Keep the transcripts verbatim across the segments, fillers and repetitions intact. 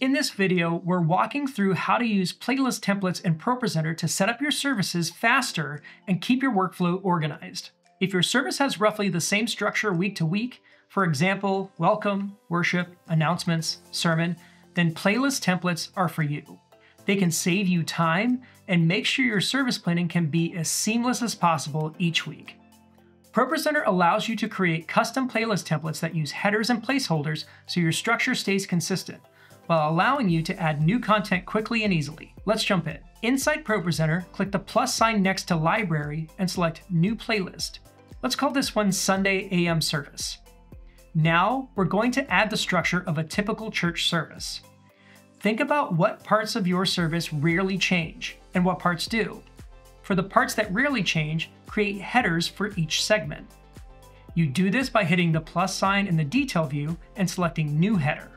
listeners, in this video, we're walking through how to use playlist templates in ProPresenter to set up your services faster and keep your workflow organized. If your service has roughly the same structure week to week, for example, welcome, worship, announcements, sermon, then playlist templates are for you. They can save you time and make sure your service planning can be as seamless as possible each week. ProPresenter allows you to create custom playlist templates that use headers and placeholders so your structure stays consistent, while allowing you to add new content quickly and easily. Let's jump in. Inside ProPresenter, click the plus sign next to Library and select New Playlist. Let's call this one Sunday A M Service. Now, we're going to add the structure of a typical church service. Think about what parts of your service rarely change and what parts do. For the parts that rarely change, create headers for each segment. You do this by hitting the plus sign in the detail view and selecting New Header.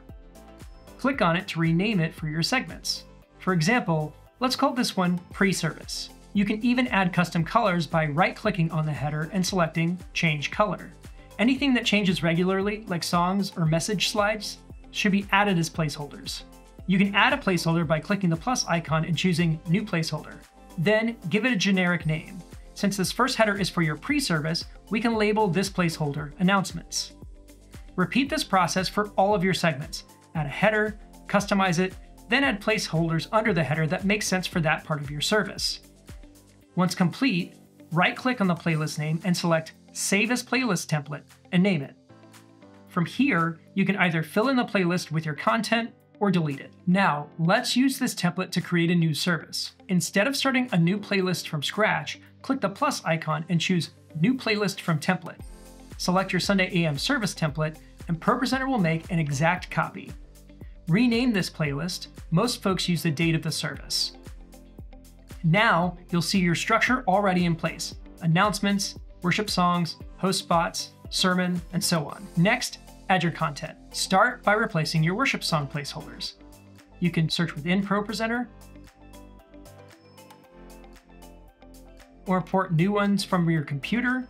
Click on it to rename it for your segments. For example, let's call this one Pre-Service. You can even add custom colors by right-clicking on the header and selecting Change Color. Anything that changes regularly, like songs or message slides, should be added as placeholders. You can add a placeholder by clicking the plus icon and choosing New Placeholder. Then give it a generic name. Since this first header is for your pre-service, we can label this placeholder announcements. Repeat this process for all of your segments. Add a header, customize it, then add placeholders under the header that makes sense for that part of your service. Once complete, right-click on the playlist name and select Save as Playlist Template and name it. From here, you can either fill in the playlist with your content or delete it. Now, let's use this template to create a new service. Instead of starting a new playlist from scratch, click the plus icon and choose New Playlist from Template. Select your Sunday A M service template, and ProPresenter will make an exact copy. Rename this playlist. Most folks use the date of the service. Now, you'll see your structure already in place. Announcements, worship songs, host spots, sermon, and so on. Next, add your content. Start by replacing your worship song placeholders. You can search within ProPresenter or import new ones from your computer,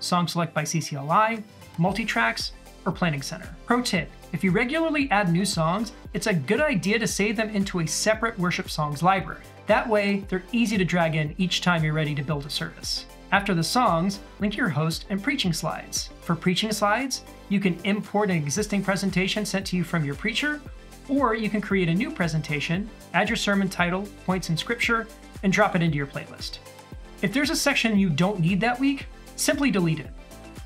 Song Select by C C L I, Multitracks, or Planning Center. Pro tip, if you regularly add new songs, it's a good idea to save them into a separate worship songs library. That way, they're easy to drag in each time you're ready to build a service. After the songs, link your host and preaching slides. For preaching slides, you can import an existing presentation sent to you from your preacher, or you can create a new presentation, add your sermon title, points in scripture, and drop it into your playlist. If there's a section you don't need that week, simply delete it.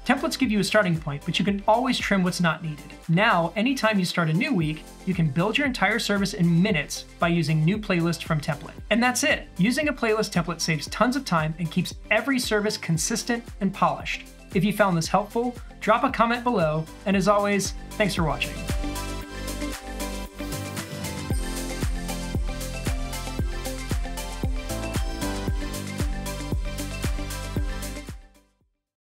Templates give you a starting point, but you can always trim what's not needed. Now, anytime you start a new week, you can build your entire service in minutes by using New Playlist from Template. And that's it. Using a playlist template saves tons of time and keeps every service consistent and polished. If you found this helpful, drop a comment below, and as always, thanks for watching.